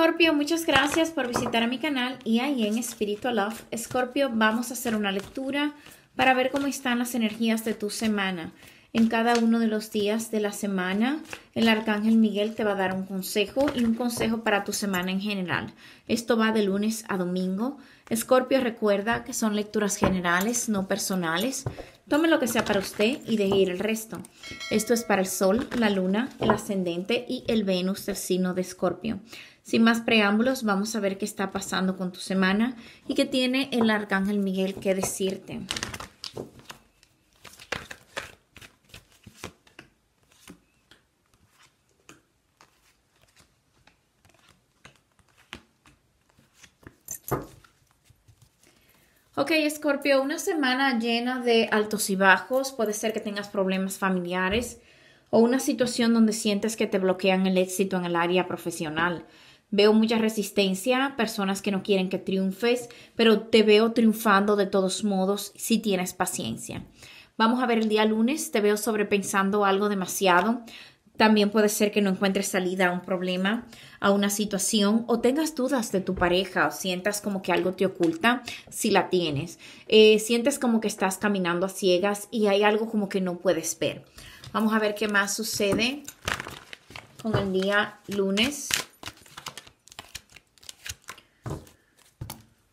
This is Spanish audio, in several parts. Escorpio, muchas gracias por visitar a mi canal y ahí en Spiritual Love. Escorpio, vamos a hacer una lectura para ver cómo están las energías de tu semana. En cada uno de los días de la semana, el Arcángel Miguel te va a dar un consejo y un consejo para tu semana en general. Esto va de lunes a domingo. Escorpio, recuerda que son lecturas generales, no personales. Tome lo que sea para usted y deje ir el resto. Esto es para el Sol, la Luna, el Ascendente y el Venus del signo de Escorpio. Sin más preámbulos, vamos a ver qué está pasando con tu semana y qué tiene el Arcángel Miguel que decirte. Ok, Escorpio, una semana llena de altos y bajos. Puede ser que tengas problemas familiares o una situación donde sientes que te bloquean el éxito en el área profesional. Veo mucha resistencia, personas que no quieren que triunfes, pero te veo triunfando de todos modos si tienes paciencia. Vamos a ver el día lunes, te veo sobrepensando algo demasiado. También puede ser que no encuentres salida a un problema, a una situación, o tengas dudas de tu pareja, o sientas como que algo te oculta, si la tienes. Sientes como que estás caminando a ciegas y hay algo como que no puedes ver. Vamos a ver qué más sucede con el día lunes.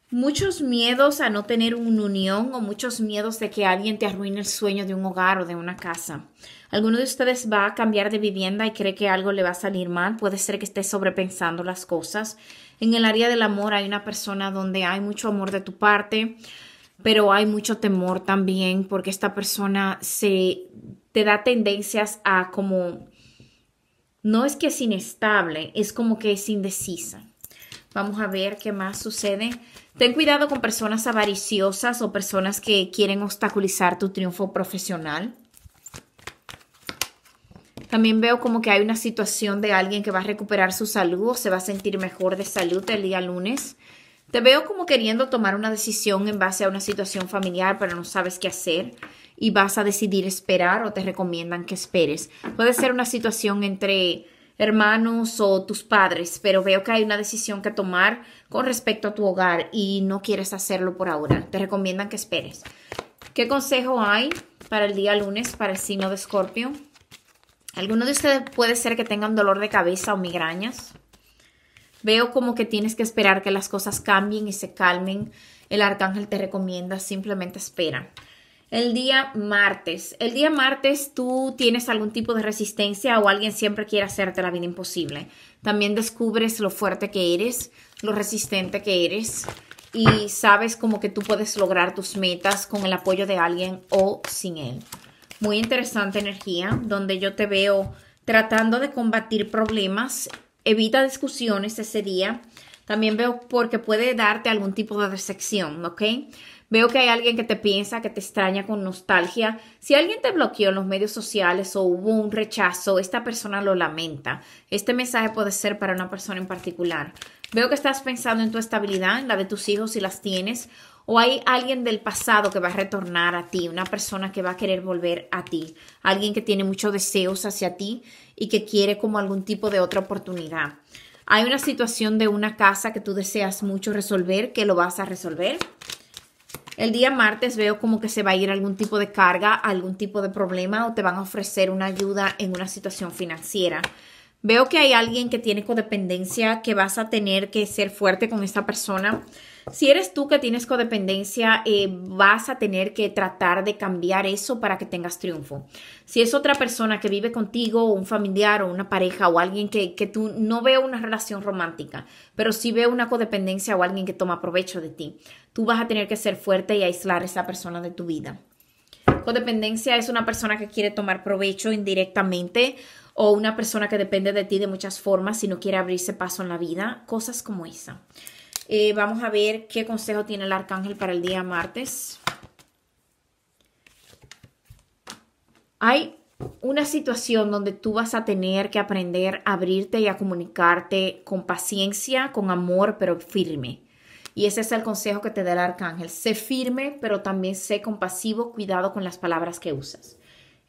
Muchos miedos a no tener una unión o muchos miedos de que alguien te arruine el sueño de un hogar o de una casa. Alguno de ustedes va a cambiar de vivienda y cree que algo le va a salir mal. Puede ser que esté sobrepensando las cosas. En el área del amor hay una persona donde hay mucho amor de tu parte, pero hay mucho temor también porque esta persona te da tendencias a como... No es que es inestable, es como que es indecisa. Vamos a ver qué más sucede. Ten cuidado con personas avariciosas o personas que quieren obstaculizar tu triunfo profesional. También veo como que hay una situación de alguien que va a recuperar su salud o se va a sentir mejor de salud el día lunes. Te veo como queriendo tomar una decisión en base a una situación familiar, pero no sabes qué hacer y vas a decidir esperar o te recomiendan que esperes. Puede ser una situación entre hermanos o tus padres, pero veo que hay una decisión que tomar con respecto a tu hogar y no quieres hacerlo por ahora. Te recomiendan que esperes. ¿Qué consejo hay para el día lunes para el signo de Escorpio? Algunos de ustedes puede ser que tengan dolor de cabeza o migrañas. Veo como que tienes que esperar que las cosas cambien y se calmen. El arcángel te recomienda, simplemente espera. El día martes. El día martes tú tienes algún tipo de resistencia o alguien siempre quiere hacerte la vida imposible. También descubres lo fuerte que eres, lo resistente que eres y sabes como que tú puedes lograr tus metas con el apoyo de alguien o sin él. Muy interesante energía donde yo te veo tratando de combatir problemas. Evita discusiones ese día. También veo porque puede darte algún tipo de decepción, ¿ok? Veo que hay alguien que te piensa, que te extraña con nostalgia. Si alguien te bloqueó en los medios sociales o hubo un rechazo, esta persona lo lamenta. Este mensaje puede ser para una persona en particular. Veo que estás pensando en tu estabilidad, en la de tus hijos si las tienes. O hay alguien del pasado que va a retornar a ti, una persona que va a querer volver a ti. Alguien que tiene muchos deseos hacia ti y que quiere como algún tipo de otra oportunidad. Hay una situación de una casa que tú deseas mucho resolver, que lo vas a resolver. El día martes veo como que se va a ir algún tipo de carga, algún tipo de problema o te van a ofrecer una ayuda en una situación financiera. Veo que hay alguien que tiene codependencia, que vas a tener que ser fuerte con esta persona. Si eres tú que tienes codependencia, vas a tener que tratar de cambiar eso para que tengas triunfo. Si es otra persona que vive contigo, o un familiar o una pareja o alguien que tú no veo una relación romántica, pero sí veo una codependencia o alguien que toma provecho de ti, tú vas a tener que ser fuerte y aislar a esa persona de tu vida. Codependencia es una persona que quiere tomar provecho indirectamente o una persona que depende de ti de muchas formas y no quiere abrirse paso en la vida. Cosas como esa. Vamos a ver qué consejo tiene el arcángel para el día martes. Hay una situación donde tú vas a tener que aprender a abrirte y a comunicarte con paciencia, con amor, pero firme. Y ese es el consejo que te da el arcángel. Sé firme, pero también sé compasivo. Cuidado con las palabras que usas.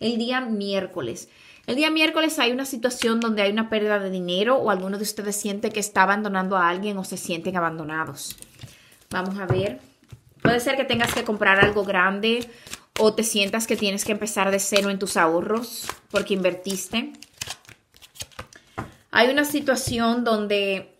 el día miércoles. El día miércoles hay una situación donde hay una pérdida de dinero o alguno de ustedes siente que está abandonando a alguien o se sienten abandonados. Vamos a ver. Puede ser que tengas que comprar algo grande o te sientas que tienes que empezar de cero en tus ahorros porque invertiste. Hay una situación donde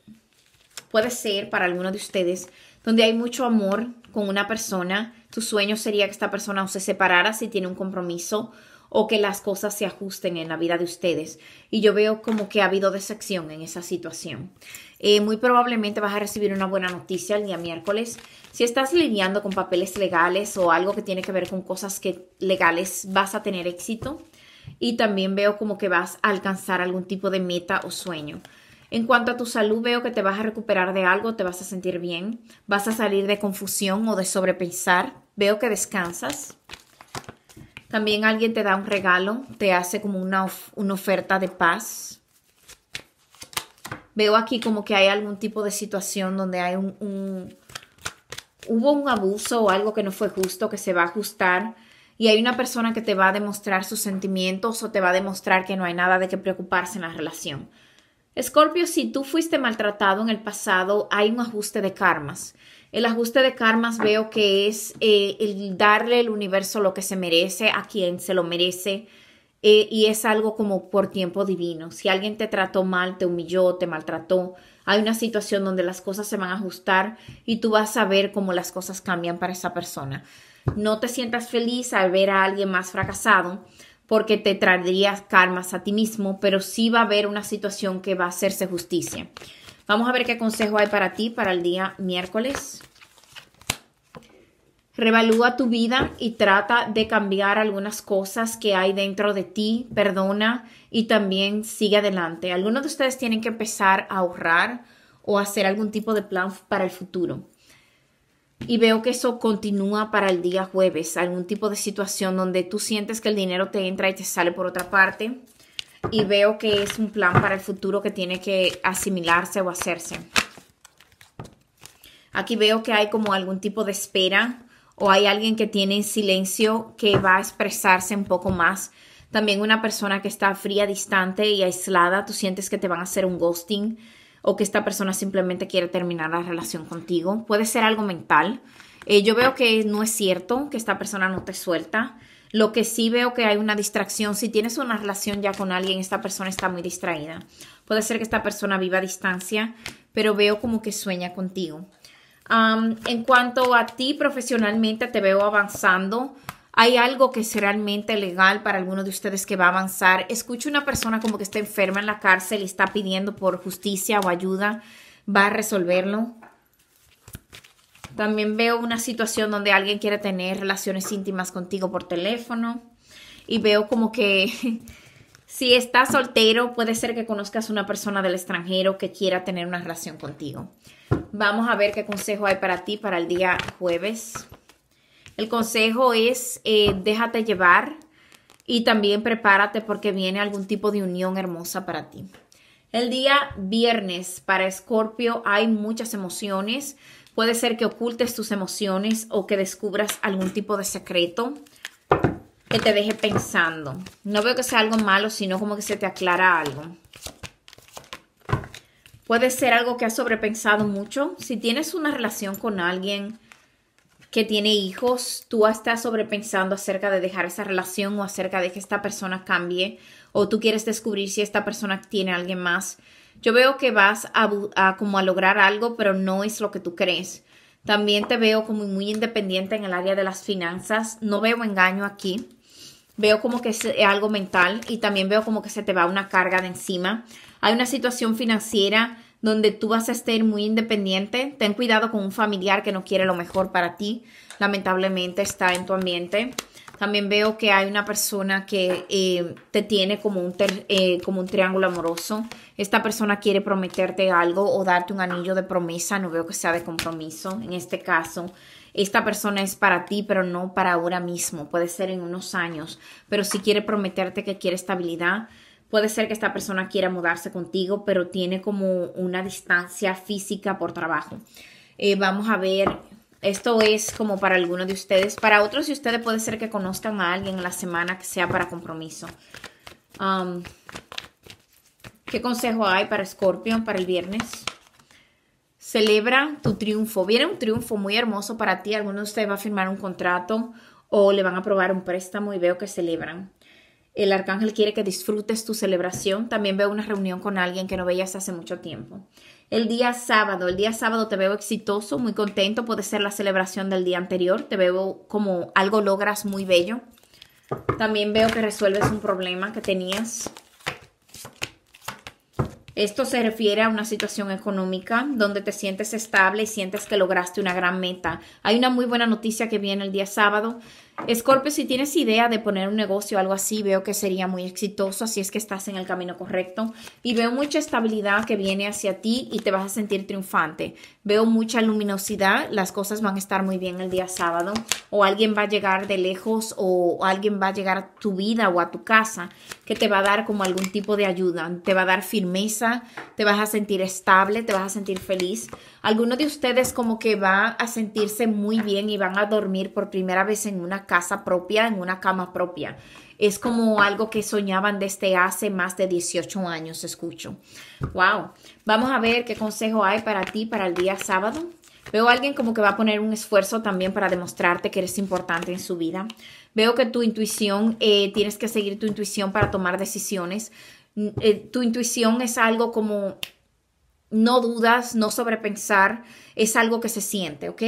puede ser para algunos de ustedes donde hay mucho amor con una persona. Tu sueño sería que esta persona o se separara si tiene un compromiso o que las cosas se ajusten en la vida de ustedes. Y yo veo como que ha habido decepción en esa situación. Muy probablemente vas a recibir una buena noticia el día miércoles. Si estás lidiando con papeles legales o algo que tiene que ver con cosas legales, vas a tener éxito. Y también veo como que vas a alcanzar algún tipo de meta o sueño. En cuanto a tu salud, veo que te vas a recuperar de algo, te vas a sentir bien. Vas a salir de confusión o de sobrepensar. Veo que descansas. También alguien te da un regalo, te hace como una oferta de paz. Veo aquí como que hay algún tipo de situación donde hay hubo un abuso o algo que no fue justo, que se va a ajustar. Y hay una persona que te va a demostrar sus sentimientos o te va a demostrar que no hay nada de qué preocuparse en la relación. Escorpio, si tú fuiste maltratado en el pasado, hay un ajuste de karmas. El ajuste de karmas veo que es el darle al universo lo que se merece, a quien se lo merece, y es algo como por tiempo divino. Si alguien te trató mal, te humilló, te maltrató, hay una situación donde las cosas se van a ajustar y tú vas a ver cómo las cosas cambian para esa persona. No te sientas feliz al ver a alguien más fracasado porque te traerías karmas a ti mismo, pero sí va a haber una situación que va a hacerse justicia. Vamos a ver qué consejo hay para ti para el día miércoles. Revalúa tu vida y trata de cambiar algunas cosas que hay dentro de ti. Perdona y también sigue adelante. Algunos de ustedes tienen que empezar a ahorrar o hacer algún tipo de plan para el futuro. Y veo que eso continúa para el día jueves. Algún tipo de situación donde tú sientes que el dinero te entra y te sale por otra parte. Y veo que es un plan para el futuro que tiene que asimilarse o hacerse. Aquí veo que hay como algún tipo de espera o hay alguien que tiene en silencio que va a expresarse un poco más. También una persona que está fría, distante y aislada. Tú sientes que te van a hacer un ghosting o que esta persona simplemente quiere terminar la relación contigo. Puede ser algo mental. Yo veo que no es cierto que esta persona no te suelta. Lo que sí veo que hay una distracción. Si tienes una relación ya con alguien, esta persona está muy distraída. Puede ser que esta persona viva a distancia, pero veo como que sueña contigo. En cuanto a ti profesionalmente, te veo avanzando. Hay algo que es realmente legal para alguno de ustedes que va a avanzar. Escucho una persona como que está enferma en la cárcel y está pidiendo por justicia o ayuda. Va a resolverlo. También veo una situación donde alguien quiere tener relaciones íntimas contigo por teléfono. Y veo como que si estás soltero, puede ser que conozcas una persona del extranjero que quiera tener una relación contigo. Vamos a ver qué consejo hay para ti para el día jueves. El consejo es déjate llevar y también prepárate porque viene algún tipo de unión hermosa para ti. El día viernes para Escorpio hay muchas emociones. Puede ser que ocultes tus emociones o que descubras algún tipo de secreto que te deje pensando. No veo que sea algo malo, sino como que se te aclara algo. Puede ser algo que has sobrepensado mucho. Si tienes una relación con alguien que tiene hijos, tú estás sobrepensando acerca de dejar esa relación o acerca de que esta persona cambie o tú quieres descubrir si esta persona tiene a alguien más. Yo veo que vas como a lograr algo, pero no es lo que tú crees. También te veo como muy independiente en el área de las finanzas. No veo engaño aquí. Veo como que es algo mental y también veo como que se te va una carga de encima. Hay una situación financiera donde tú vas a estar muy independiente. Ten cuidado con un familiar que no quiere lo mejor para ti. Lamentablemente está en tu ambiente. También veo que hay una persona que te tiene como como un triángulo amoroso. Esta persona quiere prometerte algo o darte un anillo de promesa. No veo que sea de compromiso. En este caso, esta persona es para ti, pero no para ahora mismo. Puede ser en unos años. Pero sí quiere prometerte que quiere estabilidad. Puede ser que esta persona quiera mudarse contigo, pero tiene como una distancia física por trabajo. Vamos a ver Esto es como para algunos de ustedes. Para otros de ustedes puede ser que conozcan a alguien en la semana que sea para compromiso. ¿Qué consejo hay para Escorpio para el viernes? Celebra tu triunfo. Viene un triunfo muy hermoso para ti. Algunos de ustedes va a firmar un contrato o le van a aprobar un préstamo y veo que celebran. El arcángel quiere que disfrutes tu celebración. También veo una reunión con alguien que no veías hace mucho tiempo. El día sábado te veo exitoso, muy contento. Puede ser la celebración del día anterior. Te veo como algo logras muy bello. También veo que resuelves un problema que tenías. Esto se refiere a una situación económica donde te sientes estable y sientes que lograste una gran meta. Hay una muy buena noticia que viene el día sábado. Escorpio, si tienes idea de poner un negocio o algo así, veo que sería muy exitoso, así es que estás en el camino correcto. Y veo mucha estabilidad que viene hacia ti y te vas a sentir triunfante. Veo mucha luminosidad, las cosas van a estar muy bien el día sábado. O alguien va a llegar de lejos o alguien va a llegar a tu vida o a tu casa que te va a dar como algún tipo de ayuda. Te va a dar firmeza. Te vas a sentir estable, te vas a sentir feliz. Algunos de ustedes como que van a sentirse muy bien y van a dormir por primera vez en una casa propia, en una cama propia. Es como algo que soñaban desde hace más de 18 años, escucho. Wow. Vamos a ver qué consejo hay para ti para el día sábado. Veo a alguien como que va a poner un esfuerzo también para demostrarte que eres importante en su vida. Veo que tu intuición, tienes que seguir tu intuición para tomar decisiones. Tu intuición es algo como no dudas, no sobrepensar, es algo que se siente, ¿ok?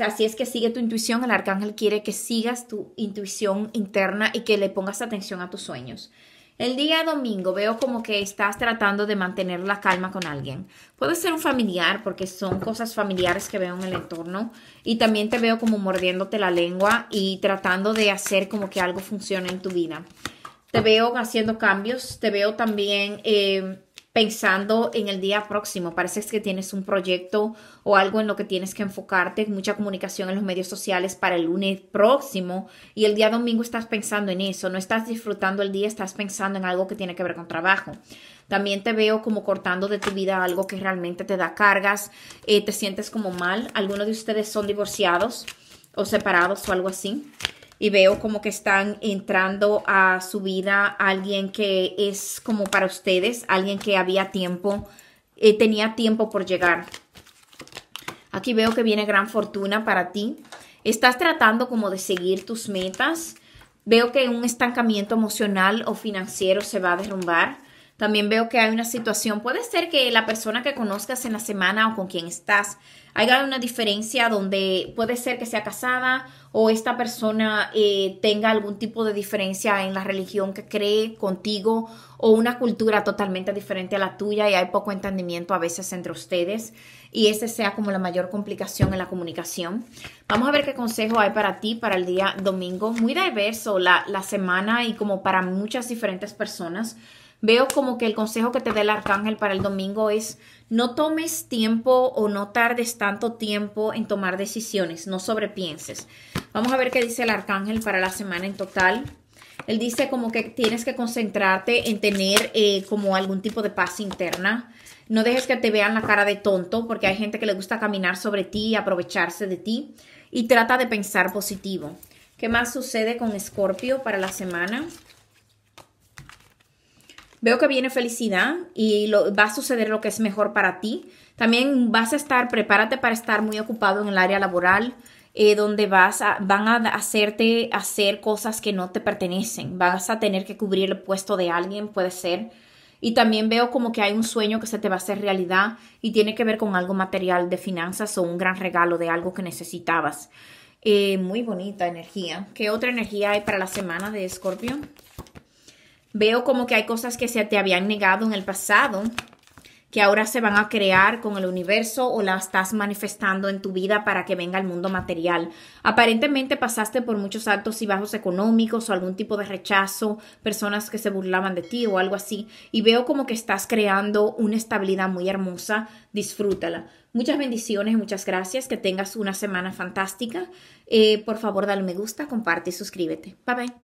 Así es que sigue tu intuición. El arcángel quiere que sigas tu intuición interna y que le pongas atención a tus sueños. El día domingo veo como que estás tratando de mantener la calma con alguien. Puede ser un familiar porque son cosas familiares que veo en el entorno. Y también te veo como mordiéndote la lengua y tratando de hacer como que algo funcione en tu vida. Te veo haciendo cambios, te veo también pensando en el día próximo. Parece que tienes un proyecto o algo en lo que tienes que enfocarte. Mucha comunicación en los medios sociales para el lunes próximo. Y el día domingo estás pensando en eso. No estás disfrutando el día, estás pensando en algo que tiene que ver con trabajo. También te veo como cortando de tu vida algo que realmente te da cargas. Te sientes como mal. Algunos de ustedes son divorciados o separados o algo así. Y veo como que están entrando a su vida alguien que es como para ustedes, alguien que había tiempo, tenía tiempo por llegar. Aquí veo que viene gran fortuna para ti. Estás tratando como de seguir tus metas. Veo que un estancamiento emocional o financiero se va a derrumbar. También veo que hay una situación, puede ser que la persona que conozcas en la semana o con quien estás, haya una diferencia donde puede ser que sea casada o esta persona tenga algún tipo de diferencia en la religión que cree contigo o una cultura totalmente diferente a la tuya y hay poco entendimiento a veces entre ustedes y esa sea como la mayor complicación en la comunicación. Vamos a ver qué consejo hay para ti para el día domingo. Muy diverso la semana y como para muchas diferentes personas. Veo como que el consejo que te da el arcángel para el domingo es no tomes tiempo o no tardes tanto tiempo en tomar decisiones, no sobrepienses. Vamos a ver qué dice el arcángel para la semana en total. Él dice como que tienes que concentrarte en tener como algún tipo de paz interna. No dejes que te vean la cara de tonto porque hay gente que le gusta caminar sobre ti y aprovecharse de ti. Y trata de pensar positivo. ¿Qué más sucede con Escorpio para la semana? Veo que viene felicidad y va a suceder lo que es mejor para ti. También vas a estar, prepárate para estar muy ocupado en el área laboral, donde van a hacerte hacer cosas que no te pertenecen. Vas a tener que cubrir el puesto de alguien, puede ser. Y también veo como que hay un sueño que se te va a hacer realidad y tiene que ver con algo material de finanzas o un gran regalo de algo que necesitabas. Muy bonita energía. ¿Qué otra energía hay para la semana de Escorpio? Veo como que hay cosas que se te habían negado en el pasado, que ahora se van a crear con el universo o la estás manifestando en tu vida para que venga el mundo material. Aparentemente pasaste por muchos altos y bajos económicos o algún tipo de rechazo, personas que se burlaban de ti o algo así. Y veo como que estás creando una estabilidad muy hermosa. Disfrútala. Muchas bendiciones, muchas gracias. Que tengas una semana fantástica. Por favor, dale me gusta, comparte y suscríbete. Bye, bye.